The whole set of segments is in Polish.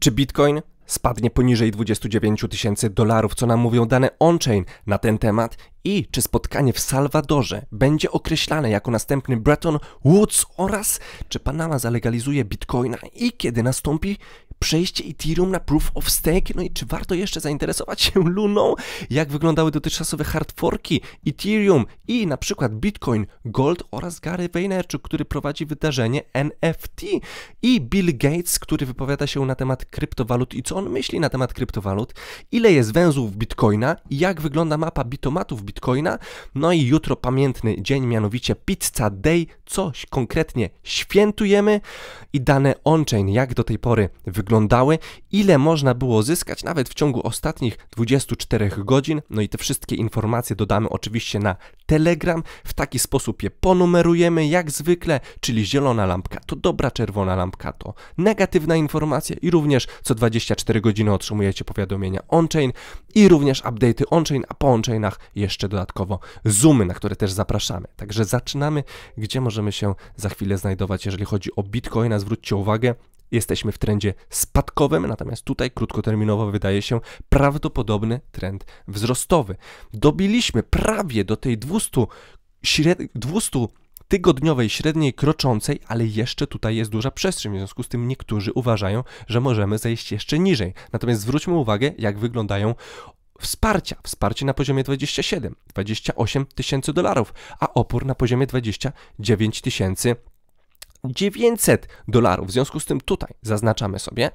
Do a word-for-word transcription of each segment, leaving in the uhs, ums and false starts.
Czy Bitcoin spadnie poniżej dwudziestu dziewięciu tysięcy dolarów, co nam mówią dane on-chain na ten temat? I czy spotkanie w Salwadorze będzie określane jako następny Bretton Woods oraz czy Panama zalegalizuje Bitcoina i kiedy nastąpi przejście Ethereum na Proof of Stake? No i czy warto jeszcze zainteresować się Luną? Jak wyglądały dotychczasowe hardforki Ethereum i na przykład Bitcoin Gold oraz Gary Vaynerchuk, który prowadzi wydarzenie N F T, i Bill Gates, który wypowiada się na temat kryptowalut i co on myśli na temat kryptowalut, ile jest węzłów Bitcoina, jak wygląda mapa bitomatów Bitcoina, no i jutro pamiętny dzień, mianowicie Pizza Day, coś konkretnie świętujemy, i dane on-chain, jak do tej pory wyglądają, Wyglądały, ile można było zyskać nawet w ciągu ostatnich dwudziestu czterech godzin. No i te wszystkie informacje dodamy oczywiście na Telegram. W taki sposób je ponumerujemy jak zwykle, czyli zielona lampka to dobra, czerwona lampka to negatywna informacja, i również co dwadzieścia cztery godziny otrzymujecie powiadomienia on-chain i również update'y on-chain, a po on-chainach jeszcze dodatkowo zoomy, na które też zapraszamy. Także zaczynamy, gdzie możemy się za chwilę znajdować, jeżeli chodzi o Bitcoina. Zwróćcie uwagę, jesteśmy w trendzie spadkowym, natomiast tutaj krótkoterminowo wydaje się prawdopodobny trend wzrostowy. Dobiliśmy prawie do tej dwieście tygodniowej średniej kroczącej, ale jeszcze tutaj jest duża przestrzeń, w związku z tym niektórzy uważają, że możemy zejść jeszcze niżej. Natomiast zwróćmy uwagę, jak wyglądają wsparcia. Wsparcie na poziomie dwudziestu siedmiu do dwudziestu ośmiu tysięcy dolarów, a opór na poziomie dwudziestu dziewięciu tysięcy dziewięćset dolarów, w związku z tym tutaj zaznaczamy sobie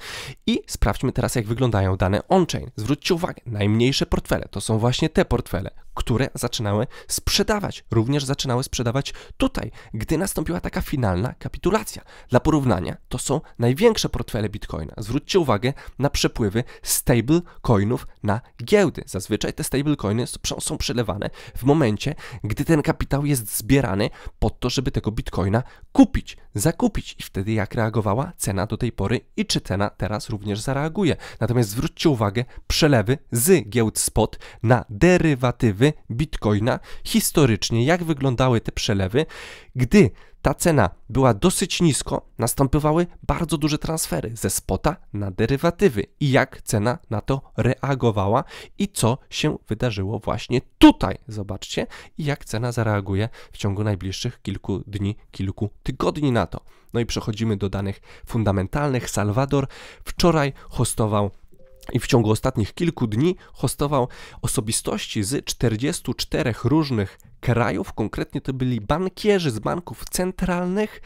i sprawdźmy teraz, jak wyglądają dane on-chain. Zwróćcie uwagę, najmniejsze portfele to są właśnie te portfele, które zaczynały sprzedawać, również zaczynały sprzedawać tutaj, gdy nastąpiła taka finalna kapitulacja. Dla porównania to są największe portfele Bitcoina. Zwróćcie uwagę na przepływy stablecoinów na giełdy. Zazwyczaj te stablecoiny są przelewane w momencie, gdy ten kapitał jest zbierany po to, żeby tego Bitcoina kupić, zakupić, i wtedy jak reagowała cena do tej pory i czy cena teraz również zareaguje. Natomiast zwróćcie uwagę, przelewy z giełd spot na derywatywy Bitcoina, historycznie jak wyglądały te przelewy, gdy ta cena była dosyć nisko, następowały bardzo duże transfery ze spota na derywatywy, i jak cena na to reagowała i co się wydarzyło właśnie tutaj, zobaczcie, i jak cena zareaguje w ciągu najbliższych kilku dni, kilku tygodni na to. No i przechodzimy do danych fundamentalnych. Salwador wczoraj hostował i w ciągu ostatnich kilku dni hostował osobistości z czterdziestu czterech różnych krajów, konkretnie to byli bankierzy z banków centralnych.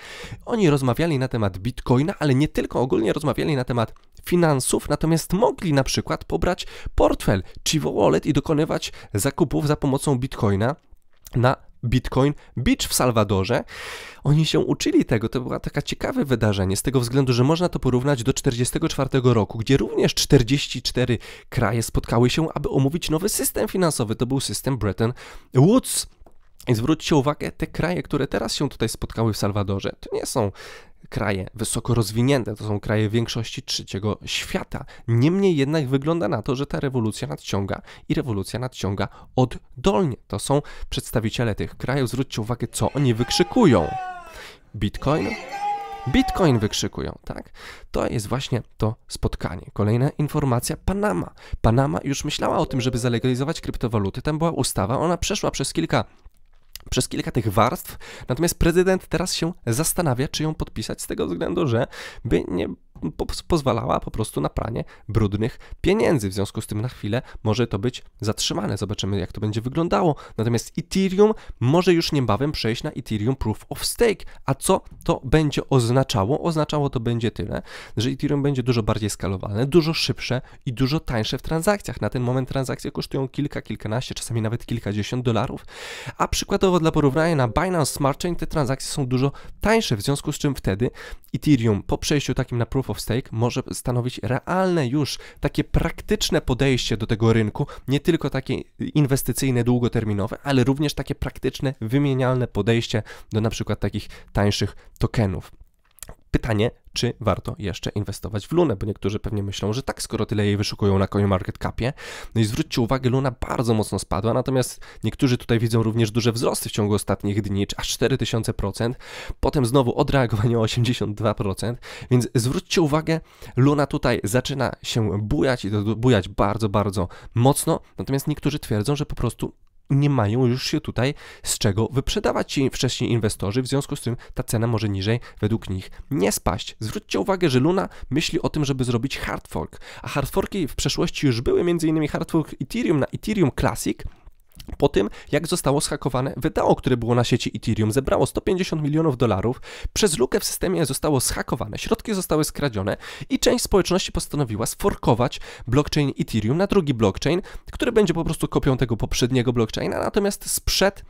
Oni rozmawiali na temat Bitcoina, ale nie tylko, ogólnie rozmawiali na temat finansów, natomiast mogli na przykład pobrać portfel Chivo Wallet i dokonywać zakupów za pomocą Bitcoina na Bitcoin Beach w Salwadorze. Oni się uczyli tego, to była taka ciekawe wydarzenie z tego względu, że można to porównać do tysiąc dziewięćset czterdziestego czwartego roku, gdzie również czterdzieści cztery kraje spotkały się, aby omówić nowy system finansowy. To był system Bretton Woods. I zwróćcie uwagę, te kraje, które teraz się tutaj spotkały w Salwadorze, to nie są kraje wysoko rozwinięte, to są kraje większości trzeciego świata. Niemniej jednak wygląda na to, że ta rewolucja nadciąga i rewolucja nadciąga oddolnie. To są przedstawiciele tych krajów. Zwróćcie uwagę, co oni wykrzykują. Bitcoin? Bitcoin wykrzykują, tak? To jest właśnie to spotkanie. Kolejna informacja, Panama. Panama już myślała o tym, żeby zalegalizować kryptowaluty. Tam była ustawa, ona przeszła przez kilka przez kilka tych warstw, natomiast prezydent teraz się zastanawia, czy ją podpisać, z tego względu, że by nie pozwalała po prostu na pranie brudnych pieniędzy. W związku z tym na chwilę może to być zatrzymane. Zobaczymy, jak to będzie wyglądało. Natomiast Ethereum może już niebawem przejść na Ethereum Proof of Stake. A co to będzie oznaczało? Oznaczało to będzie tyle, że Ethereum będzie dużo bardziej skalowane, dużo szybsze i dużo tańsze w transakcjach. Na ten moment transakcje kosztują kilka, kilkanaście, czasami nawet kilkadziesiąt dolarów. A przykładowo dla porównania na Binance Smart Chain te transakcje są dużo tańsze, w związku z czym wtedy Ethereum po przejściu takim na Proof of Stake może stanowić realne już takie praktyczne podejście do tego rynku, nie tylko takie inwestycyjne, długoterminowe, ale również takie praktyczne, wymienialne podejście do na przykład takich tańszych tokenów. Pytanie, czy warto jeszcze inwestować w Lunę, bo niektórzy pewnie myślą, że tak, skoro tyle jej wyszukują na CoinMarketCapie. No i zwróćcie uwagę, Luna bardzo mocno spadła, natomiast niektórzy tutaj widzą również duże wzrosty w ciągu ostatnich dni, aż cztery tysiące procent, potem znowu odreagowanie o osiemdziesiąt dwa procent, więc zwróćcie uwagę, Luna tutaj zaczyna się bujać i to bujać bardzo, bardzo mocno, natomiast niektórzy twierdzą, że po prostu nie mają już się tutaj z czego wyprzedawać ci wcześniej inwestorzy, w związku z tym ta cena może niżej według nich nie spaść. Zwróćcie uwagę, że Luna myśli o tym, żeby zrobić hardfork, a hardforki w przeszłości już były, między innymi hardfork Ethereum na Ethereum Classic. Po tym, jak zostało zhakowane wydeo, które było na sieci Ethereum, zebrało sto pięćdziesiąt milionów dolarów, przez lukę w systemie zostało zhakowane, środki zostały skradzione i część społeczności postanowiła sforkować blockchain Ethereum na drugi blockchain, który będzie po prostu kopią tego poprzedniego blockchaina, natomiast sprzed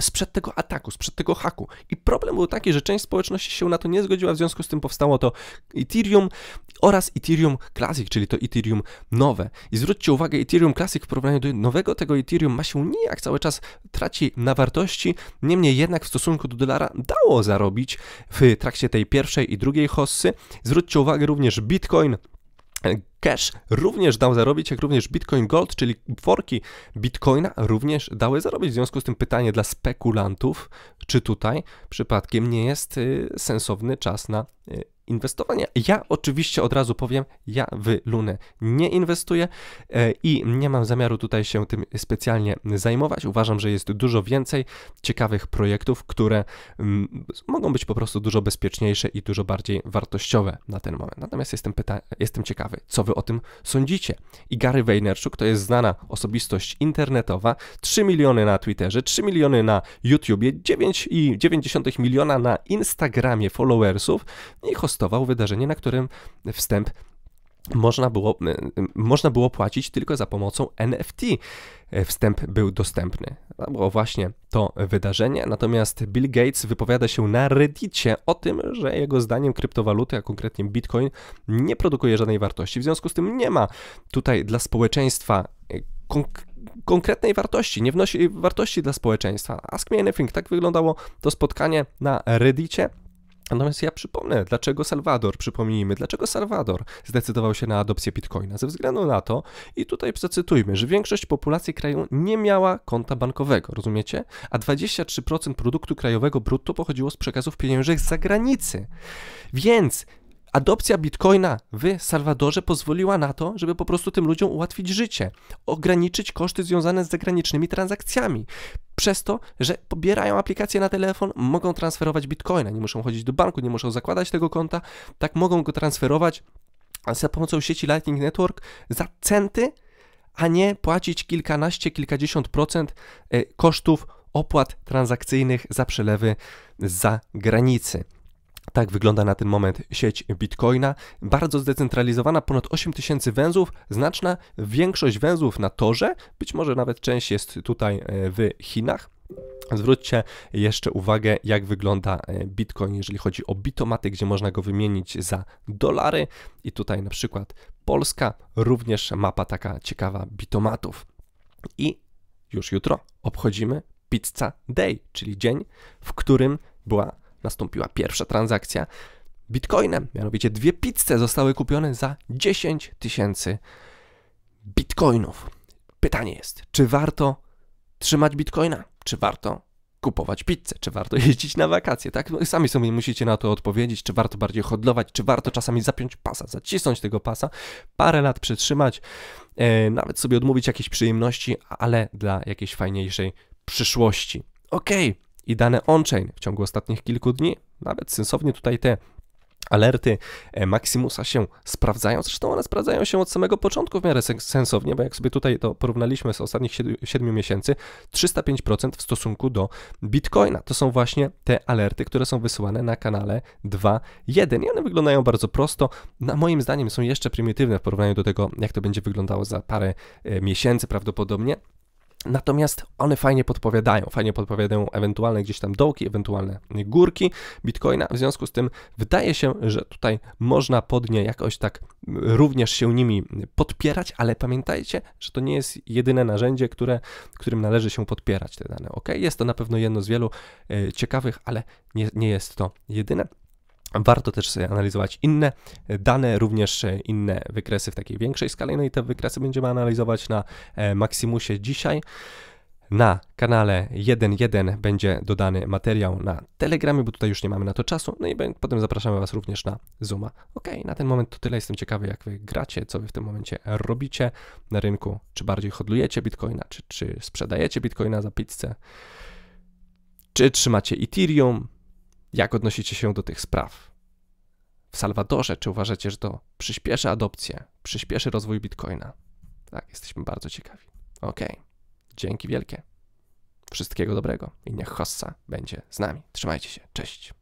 sprzed tego ataku, sprzed tego haku. I problem był taki, że część społeczności się na to nie zgodziła, w związku z tym powstało to Ethereum oraz Ethereum Classic, czyli to Ethereum nowe. I zwróćcie uwagę, Ethereum Classic w porównaniu do nowego tego Ethereum ma się nijak, cały czas traci na wartości, niemniej jednak w stosunku do dolara dało zarobić w trakcie tej pierwszej i drugiej hossy. Zwróćcie uwagę również Bitcoin Cash również dał zarobić, jak również Bitcoin Gold, czyli forki Bitcoina również dały zarobić. W związku z tym pytanie dla spekulantów, czy tutaj przypadkiem nie jest y, sensowny czas na y, inwestowanie. Ja oczywiście od razu powiem, ja w Lunę nie inwestuję y, i nie mam zamiaru tutaj się tym specjalnie zajmować. Uważam, że jest dużo więcej ciekawych projektów, które y, mogą być po prostu dużo bezpieczniejsze i dużo bardziej wartościowe na ten moment. Natomiast jestem, pyta jestem ciekawy, co wy o tym sądzicie. I Gary Vaynerchuk to jest znana osobistość internetowa, trzy miliony na Twitterze, trzy miliony na YouTubie, dziewięć przecinek dziewięć miliona na Instagramie followersów i hostował wydarzenie, na którym wstęp można było, można było płacić tylko za pomocą N F T. Wstęp był dostępny. To było właśnie to wydarzenie. Natomiast Bill Gates wypowiada się na Reddicie o tym, że jego zdaniem kryptowaluty, a konkretnie Bitcoin, nie produkuje żadnej wartości. W związku z tym nie ma tutaj dla społeczeństwa konkretnych konkretnej wartości, nie wnosi wartości dla społeczeństwa. Ask me anything, tak wyglądało to spotkanie na Reddicie. Natomiast ja przypomnę, dlaczego Salwador, przypomnijmy, dlaczego Salwador zdecydował się na adopcję Bitcoina. Ze względu na to, i tutaj zacytujmy, że większość populacji kraju nie miała konta bankowego, rozumiecie? A dwadzieścia trzy procent produktu krajowego brutto pochodziło z przekazów pieniężnych z zagranicy. Więc adopcja Bitcoina w Salwadorze pozwoliła na to, żeby po prostu tym ludziom ułatwić życie, ograniczyć koszty związane z zagranicznymi transakcjami. Przez to, że pobierają aplikację na telefon, mogą transferować Bitcoina, nie muszą chodzić do banku, nie muszą zakładać tego konta, tak mogą go transferować za pomocą sieci Lightning Network za centy, a nie płacić kilkanaście, kilkadziesiąt procent kosztów opłat transakcyjnych za przelewy za granicy. Tak wygląda na ten moment sieć Bitcoina, bardzo zdecentralizowana, ponad osiem tysięcy węzłów, znaczna większość węzłów na torze, być może nawet część jest tutaj w Chinach. Zwróćcie jeszcze uwagę, jak wygląda Bitcoin, jeżeli chodzi o bitomaty, gdzie można go wymienić za dolary i tutaj na przykład Polska, również mapa taka ciekawa bitomatów. I już jutro obchodzimy Pizza Day, czyli dzień, w którym była nastąpiła pierwsza transakcja Bitcoinem, mianowicie dwie pizze zostały kupione za dziesięć tysięcy Bitcoinów. Pytanie jest, czy warto trzymać Bitcoina, czy warto kupować pizzę, czy warto jeździć na wakacje, tak? No sami sobie musicie na to odpowiedzieć, czy warto bardziej hodlować, czy warto czasami zapiąć pasa, zacisnąć tego pasa, parę lat przetrzymać, e, nawet sobie odmówić jakiejś przyjemności, ale dla jakiejś fajniejszej przyszłości. Okej. Okay. I dane on-chain w ciągu ostatnich kilku dni, nawet sensownie tutaj te alerty Maximusa się sprawdzają, zresztą one sprawdzają się od samego początku w miarę sensownie, bo jak sobie tutaj to porównaliśmy z ostatnich siedmiu miesięcy, trzysta pięć procent w stosunku do Bitcoina. To są właśnie te alerty, które są wysyłane na kanale dwa jeden i one wyglądają bardzo prosto. Na moim zdaniem są jeszcze prymitywne w porównaniu do tego, jak to będzie wyglądało za parę miesięcy prawdopodobnie. Natomiast one fajnie podpowiadają, fajnie podpowiadają ewentualne gdzieś tam dołki, ewentualne górki Bitcoina, w związku z tym wydaje się, że tutaj można pod nie jakoś tak również się nimi podpierać, ale pamiętajcie, że to nie jest jedyne narzędzie, które, którym należy się podpierać te dane, ok? Jest to na pewno jedno z wielu ciekawych, ale nie, nie jest to jedyne. Warto też analizować inne dane, również inne wykresy w takiej większej skali. No i te wykresy będziemy analizować na Maximusie dzisiaj. Na kanale jeden jeden będzie dodany materiał na Telegramie, bo tutaj już nie mamy na to czasu. No i potem zapraszamy Was również na Zooma. Ok, na ten moment to tyle. Jestem ciekawy, jak Wy gracie, co Wy w tym momencie robicie na rynku. Czy bardziej hodlujecie Bitcoina, czy, czy sprzedajecie Bitcoina za pizzę, czy trzymacie Ethereum. Jak odnosicie się do tych spraw? W Salwadorze, czy uważacie, że to przyspieszy adopcję, przyspieszy rozwój Bitcoina? Tak, jesteśmy bardzo ciekawi. Ok, dzięki wielkie. Wszystkiego dobrego i niech hossa będzie z nami. Trzymajcie się, cześć.